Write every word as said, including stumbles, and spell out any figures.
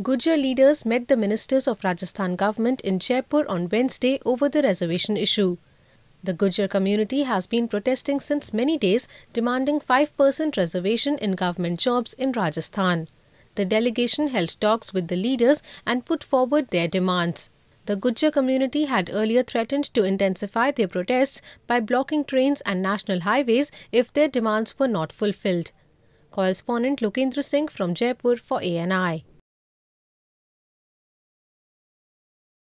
Gujjar leaders met the ministers of Rajasthan government in Jaipur on Wednesday over the reservation issue. The Gujjar community has been protesting since many days, demanding five percent reservation in government jobs in Rajasthan. The delegation held talks with the leaders and put forward their demands. The Gujjar community had earlier threatened to intensify their protests by blocking trains and national highways if their demands were not fulfilled. Correspondent Lokendra Singh from Jaipur for A N I.